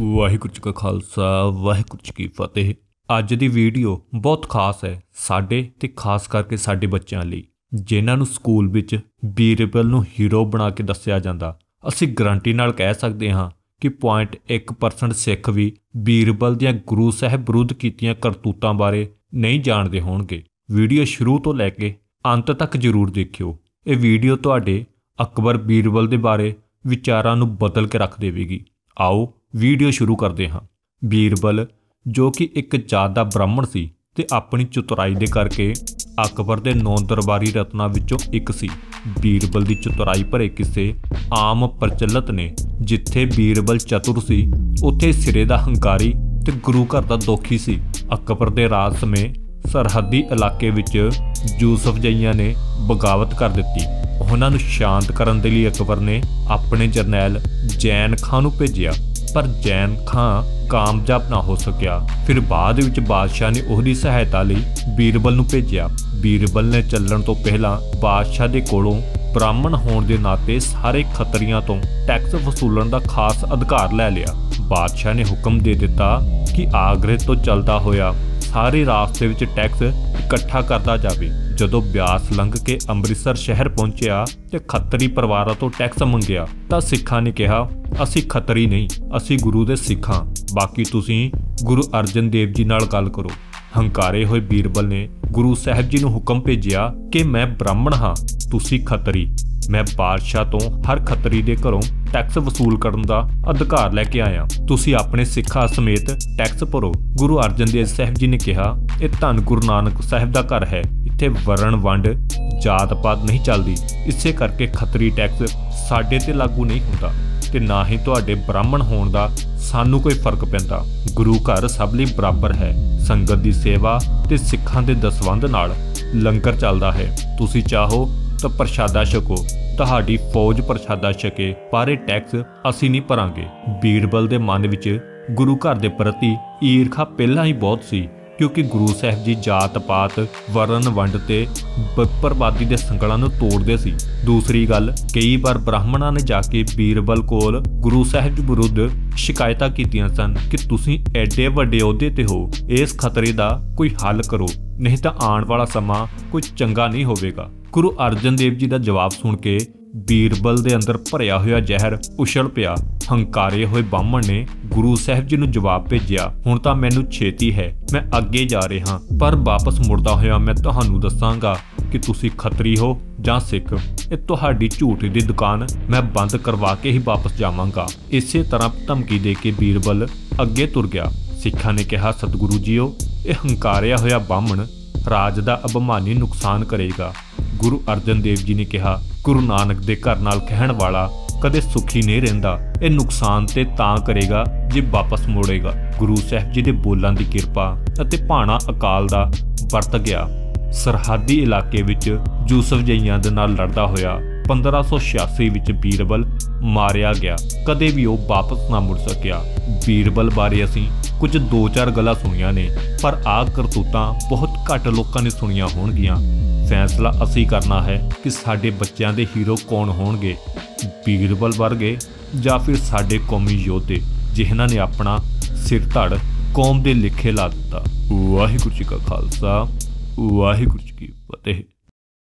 ਵਾਹਿਗੁਰੂ ਜੀ ਕਾ ਖਾਲਸਾ ਵਾਹਿਗੁਰੂ ਜੀ ਕੀ ਫਤਿਹ। ਅੱਜ ਦੀ ਵੀਡੀਓ ਬਹੁਤ ਖਾਸ ਹੈ ਸਾਡੇ ਤੇ ਖਾਸ ਕਰਕੇ ਸਾਡੇ ਬੱਚਿਆਂ ਲਈ ਜਿਨ੍ਹਾਂ ਨੂੰ ਸਕੂਲ ਵਿੱਚ ਬੀਰਬਲ ਨੂੰ ਹੀਰੋ ਬਣਾ ਕੇ ਦੱਸਿਆ ਜਾਂਦਾ। ਅਸੀਂ ਗਰੰਟੀ ਨਾਲ ਕਹਿ ਸਕਦੇ ਹਾਂ ਕਿ 0.1% ਸਿੱਖ ਵੀ ਬੀਰਬਲ ਦੀਆਂ ਗੁਰੂ ਸਾਹਿਬ ਵਿਰੁੱਧ ਕੀਤੀਆਂ ਕਰਤੂਤਾਂ ਬਾਰੇ ਨਹੀਂ ਜਾਣਦੇ ਹੋਣਗੇ। ਵੀਡੀਓ ਸ਼ੁਰੂ ਤੋਂ ਲੈ ਕੇ ਅੰਤ ਤੱਕ ਜ਼ਰੂਰ ਦੇਖਿਓ। ਇਹ ਵੀਡੀਓ ਤੁਹਾਡੇ ਅਕਬਰ ਬੀਰਬਲ ਦੇ ਬਾਰੇ ਵਿਚਾਰਾਂ ਨੂੰ ਬਦਲ ਕੇ ਰੱਖ ਦੇਵੇਗੀ। आओ वीडियो शुरू करते हाँ। बीरबल जो कि एक जात का ब्राह्मण सी ते अपनी चतुराई दे करके अकबर के 9 दरबारी रत्ना विचों एक सी। बीरबल की चतुराई भरे किस्से आम प्रचलित ने। जिथे बीरबल चतुर सी उत्थे सिरे दा हंकारी ते गुरु घर दा दोखी सी। अकबर के राज समय सरहदी इलाके विच यूसुफ जाइयां ने बगावत कर दिती। उन्होंने शांत करने के लिए अकबर ने अपने जरनैल जैन खां नूं भेजिया पर जैन खां कामयाब ना हो सकिया। फिर बाद विच बादशाह ने उसकी सहायता लई बीरबल नूं भेजिया। बीरबल ने चलण तो पहला बादशाह दे कोलों ब्राह्मण होण दे नाते सारे खतरियां तो टैक्स वसूलण दा खास अधिकार लै लिया। बादशाह ने हुक्म दे दिता कि आगरे तो चलदा होया सारे रास्ते विच टैक्स इकट्ठा करता जावे। जदों ब्यास लंघ के अमृतसर शहर पहुंचया ते खत्तरी परिवारां तो टैक्स मंगया तां सिखां ने कहा असीं खत्तरी नहीं असीं गुरु दे सिख हां, बाकी तुसीं गुरु अर्जन देव जी नाल गल करो। हंकारे होए बीरबल ने गुरु साहब जी नूं हुक्म भेजिया कि मैं ब्राह्मण हां तुसीं खत्तरी, मैं बादशाह तो हर खत्तरी दे घरों टैक्स वसूल करन दा अधिकार लैके आया, तुसीं अपने सिखा समेत टैक्स भरो। गुरु अर्जन देव साहब जी ने कहा यह धन गुरु नानक साहब दा घर है, इत्थे वरण वंड जात पात नहीं चलदी, इसे करके खत्तरी टैक्स साडे ते लागू नहीं हुंदा ते ना ही तुहाडे ब्राह्मण होण दा सानू कोई फर्क पैंदा। गुरु घर सब लई बराबर है, संगत दी सेवा ते सिखां दे दसवंध नाल लंगर चलदा है, तुसीं चाहो तो प्रशादा छको, तुहाडी फौज प्रशादा छके, पर टैक्स असीं नहीं भरांगे। बीरबल दे मन विच गुरु घर दे प्रति ईरखा पहला ही बहुत सी क्योंकि गुरु साहब जी जात पात वरण वंड ते बपरवादी दे संगलां नूं तोड़दे सी। दूसरी गल कई बार ब्राह्मणा ने जाके बीरबल कोल गुरु साहब विरुद्ध शिकायतां कीतियां सन कि तुसीं एडे वड्डे अहुदे ते हो, इस खतरे दा कोई हल करो नहीं तो आने वाला समा कोई चंगा नहीं होवेगा। गुरु अर्जन देव जी का जवाब सुन के बीरबल दे अंदर भरिया हुआ जहर उछल पिया। हंकारे हुए ब्राह्मण ने गुरु साहब जी नूं जवाब भेजिया हुण तां मैनूं छेती है, मैं अगे जा रहा पर वापस मुड़दा होया मैं तुहानूं दसांगा कि तुसीं खत्तरी हो जां सिख, इह तुहाडी झूठी दी दुकान मैं बंद करवा के ही वापस जावांगा। इसे तरह धमकी दे के बीरबल अगे तुर गया। सिखा ने कहा सतगुरु जीओ यह हंकारिया होया ब्राह्मण राज का अभिमानी नुकसान करेगा। गुरु अर्जन देव जी ने कहा गुरु नानक दे घर नाल कहण वाला कदे सुखी नहीं रहिंदा, यह नुकसान ते तां करेगा जे वापस मोड़ेगा। गुरु साहब जी दे बोलां दी किरपा अते भाणा अकाल दा वरत गया। सरहदी इलाके विच यूसुफ जइयां दे नाल लड़दा होया 1586 विच बीरबल मारिया गया। कदे भी वह वापस ना मुड़ सकिया। बीरबल बारे असीं कुछ 2-4 गल्लां सुनियां ने पर आ करतूतां बहुत घट लोकां ने सुनियां होणगियां। फैसला असी करना है कि साडे बच्चों के हीरो कौन होणगे, बीरबल वर्गे या फिर साडे कौमी योद्धे जिन्होंने अपना सिर धड़ कौम के लिखे ला दिता। वाहिगुरू जी का खालसा वाहिगुरू जी की फतेह।